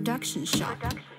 production shop.